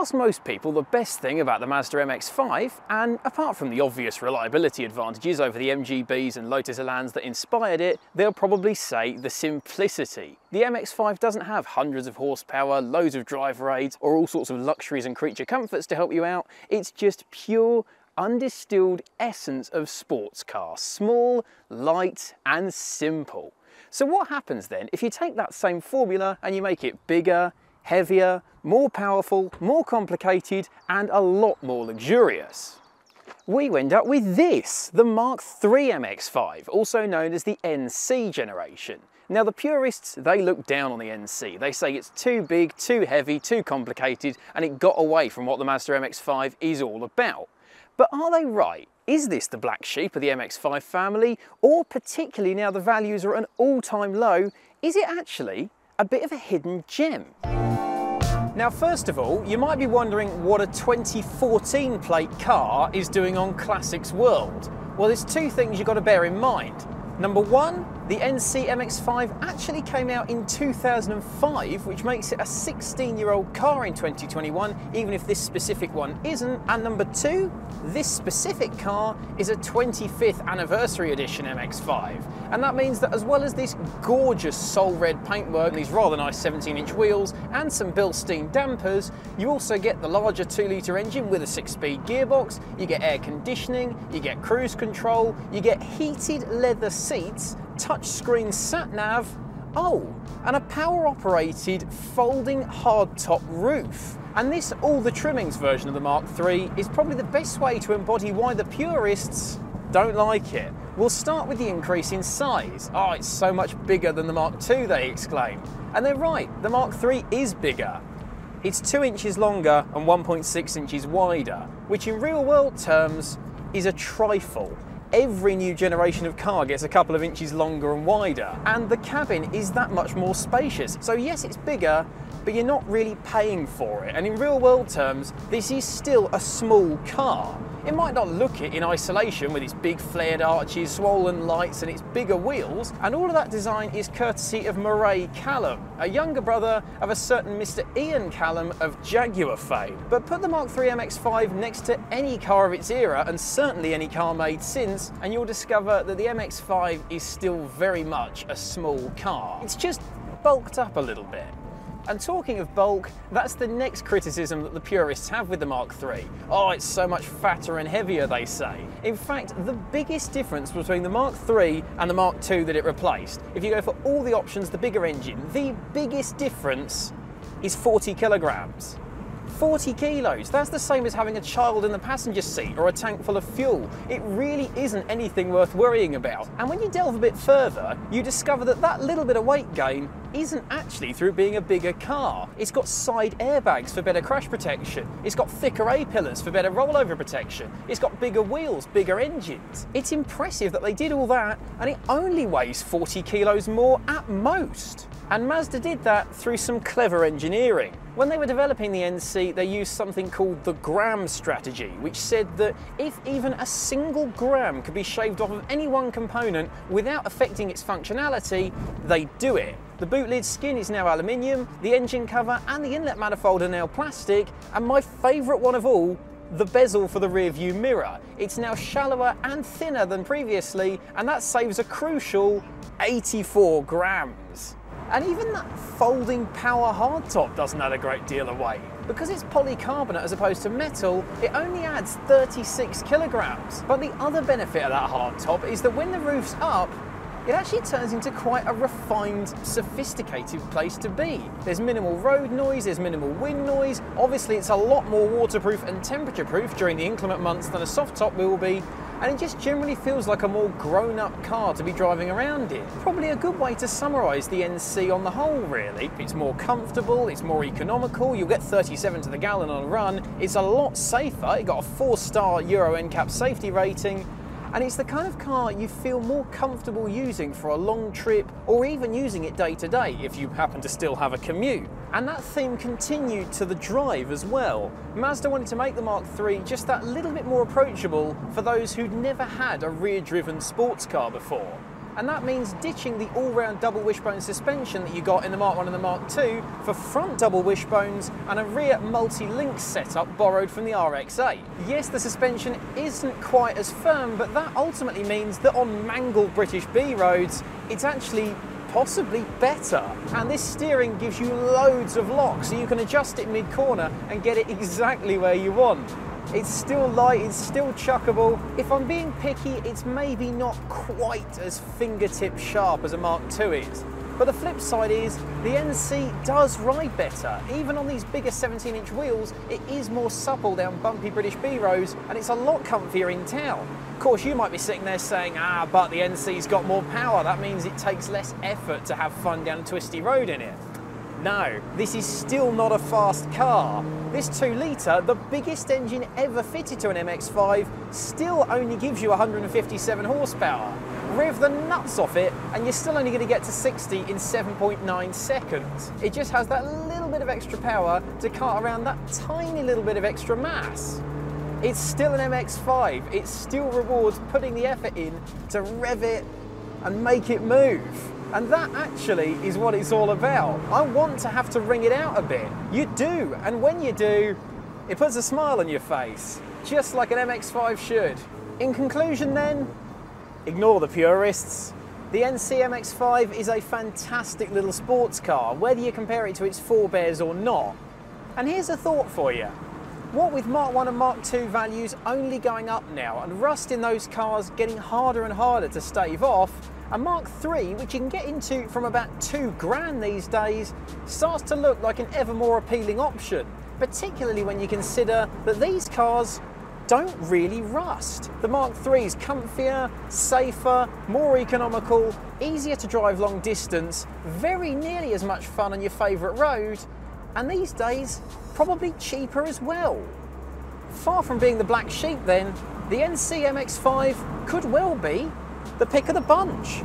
ask most people the best thing about the Mazda MX-5, and apart from the obvious reliability advantages over the MGBs and Lotus Elans that inspired it, they'll probably say the simplicity. The MX-5 doesn't have hundreds of horsepower, loads of drive aids, or all sorts of luxuries and creature comforts to help you out. It's just pure, undistilled essence of sports car. Small, light, and simple. So what happens then if you take that same formula and you make it bigger, heavier, more powerful, more complicated, and a lot more luxurious? We end up with this, the Mark III MX-5, also known as the NC generation. Now the purists, they look down on the NC. They say it's too big, too heavy, too complicated, and it got away from what the Mazda MX-5 is all about. But are they right? Is this the black sheep of the MX-5 family? Or particularly now the values are at an all-time low, is it actually a bit of a hidden gem? Now, first of all, you might be wondering what a 2014 plate car is doing on Classics World. Well, there's two things you've got to bear in mind. Number one, the NC MX-5 actually came out in 2005, which makes it a 16-year-old car in 2021, even if this specific one isn't. And number two, this specific car is a 25th anniversary edition MX-5. And that means that as well as this gorgeous Sol Red paintwork, these rather nice 17-inch wheels and some Bilstein dampers, you also get the larger 2-litre engine with a 6-speed gearbox, you get air conditioning, you get cruise control, you get heated leather seats, touchscreen sat-nav, oh, and a power-operated folding hardtop roof. And this all the trimmings version of the Mark III is probably the best way to embody why the purists don't like it. We'll start with the increase in size. Oh, it's so much bigger than the Mark II, they exclaim. And they're right, the Mark III is bigger. It's 2 inches longer and 1.6 inches wider, which in real-world terms is a trifle. Every new generation of car gets a couple of inches longer and wider, and the cabin is that much more spacious. So yes, it's bigger, but you're not really paying for it. And in real world terms, this is still a small car. It might not look it in isolation with its big flared arches, swollen lights, and its bigger wheels. And all of that design is courtesy of Murray Callum, a younger brother of a certain Mr. Ian Callum of Jaguar fame. But put the Mark III MX-5 next to any car of its era, and certainly any car made since, and you'll discover that the MX-5 is still very much a small car. It's just bulked up a little bit. And talking of bulk, that's the next criticism that the purists have with the Mark III. Oh, it's so much fatter and heavier, they say. In fact, the biggest difference between the Mark III and the Mark II that it replaced, if you go for all the options, the bigger engine, the biggest difference is 40 kilograms. 40 kilos, that's the same as having a child in the passenger seat or a tank full of fuel. It really isn't anything worth worrying about. And when you delve a bit further, you discover that that little bit of weight gain isn't actually through being a bigger car. It's got side airbags for better crash protection. It's got thicker A-pillars for better rollover protection. It's got bigger wheels, bigger engines. It's impressive that they did all that, and it only weighs 40 kilos more at most. And Mazda did that through some clever engineering. When they were developing the NC, they used something called the Gram Strategy, which said that if even a single gram could be shaved off of any one component without affecting its functionality, they do it. The boot lid skin is now aluminium, the engine cover and the inlet manifold are now plastic, and my favourite one of all, the bezel for the rear view mirror. It's now shallower and thinner than previously, and that saves a crucial 84 grams. And even that folding power hardtop doesn't add a great deal of weight. Because it's polycarbonate as opposed to metal, it only adds 36 kilograms. But the other benefit of that hardtop is that when the roof's up, it actually turns into quite a refined, sophisticated place to be. There's minimal road noise, there's minimal wind noise. Obviously, it's a lot more waterproof and temperature-proof during the inclement months than a soft top will be, and it just generally feels like a more grown-up car to be driving around in. Probably a good way to summarise the NC on the whole, really. It's more comfortable, it's more economical, you'll get 37 to the gallon on a run, it's a lot safer, it got a 4-star Euro NCAP safety rating, and it's the kind of car you feel more comfortable using for a long trip, or even using it day to day if you happen to still have a commute. And that theme continued to the drive as well. Mazda wanted to make the Mark III just that little bit more approachable for those who'd never had a rear-driven sports car before. and that means ditching the all-round double wishbone suspension that you got in the Mark I and the Mark II for front double wishbones and a rear multi-link setup borrowed from the RX-8. Yes, the suspension isn't quite as firm, but that ultimately means that on mangled British B roads, it's actually possibly better. And this steering gives you loads of lock, so you can adjust it mid-corner and get it exactly where you want. It's still light, it's still chuckable. If I'm being picky, it's maybe not quite as fingertip sharp as a Mark II is. But the flip side is, the NC does ride better. Even on these bigger 17-inch wheels, it is more supple down bumpy British B roads, and it's a lot comfier in town. Of course, you might be sitting there saying, ah, but the NC's got more power. That means it takes less effort to have fun down a twisty road in it. No, this is still not a fast car. This 2-litre, the biggest engine ever fitted to an MX-5, still only gives you 157 horsepower. Rev the nuts off it, and you're still only going to get to 60 in 7.9 seconds. It just has that little bit of extra power to cart around that tiny little bit of extra mass. It's still an MX-5. It still rewards putting the effort in to rev it and make it move. And that actually is what it's all about. I want to have to wring it out a bit. You do, and when you do, it puts a smile on your face, just like an MX-5 should. In conclusion then, ignore the purists. The NC MX-5 is a fantastic little sports car, whether you compare it to its forebears or not. And here's a thought for you. What with Mark I and Mark II values only going up now, and rust in those cars getting harder and harder to stave off, a Mark III, which you can get into from about £2 grand these days, starts to look like an ever more appealing option, particularly when you consider that these cars don't really rust. The Mark III is comfier, safer, more economical, easier to drive long distance, very nearly as much fun on your favourite road, and these days, probably cheaper as well. Far from being the black sheep then, the NC MX-5 could well be the pick of the bunch.